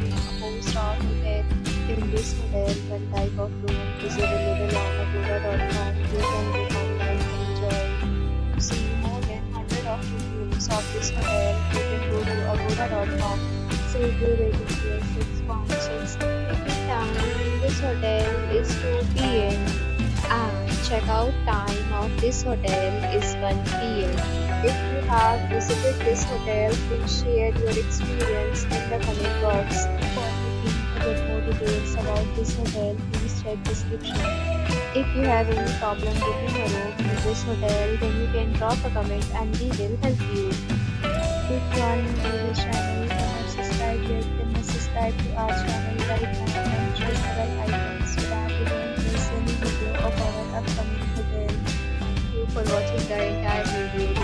industry. A 4-star hotel in this hotel, one type of room is available on agoda.com. You can book online and enjoy. See more than 100 of reviews of this hotel. You can go to agoda.com. Save your rating here 6.6. Check-in time in this hotel is 2 PM and check-out time of this hotel is 1 PM. If you have visited this hotel, please share your experience in the comment box. For booking or get more details about this hotel, please check description. If you have any problem booking a room in this hotel, then you can drop a comment and we will help you. If you are new to this channel, you have not subscribed yet, then must subscribe to our channel right now and click the bell icon so that you don't miss any video of our upcoming hotel. Thank you for watching the entire video.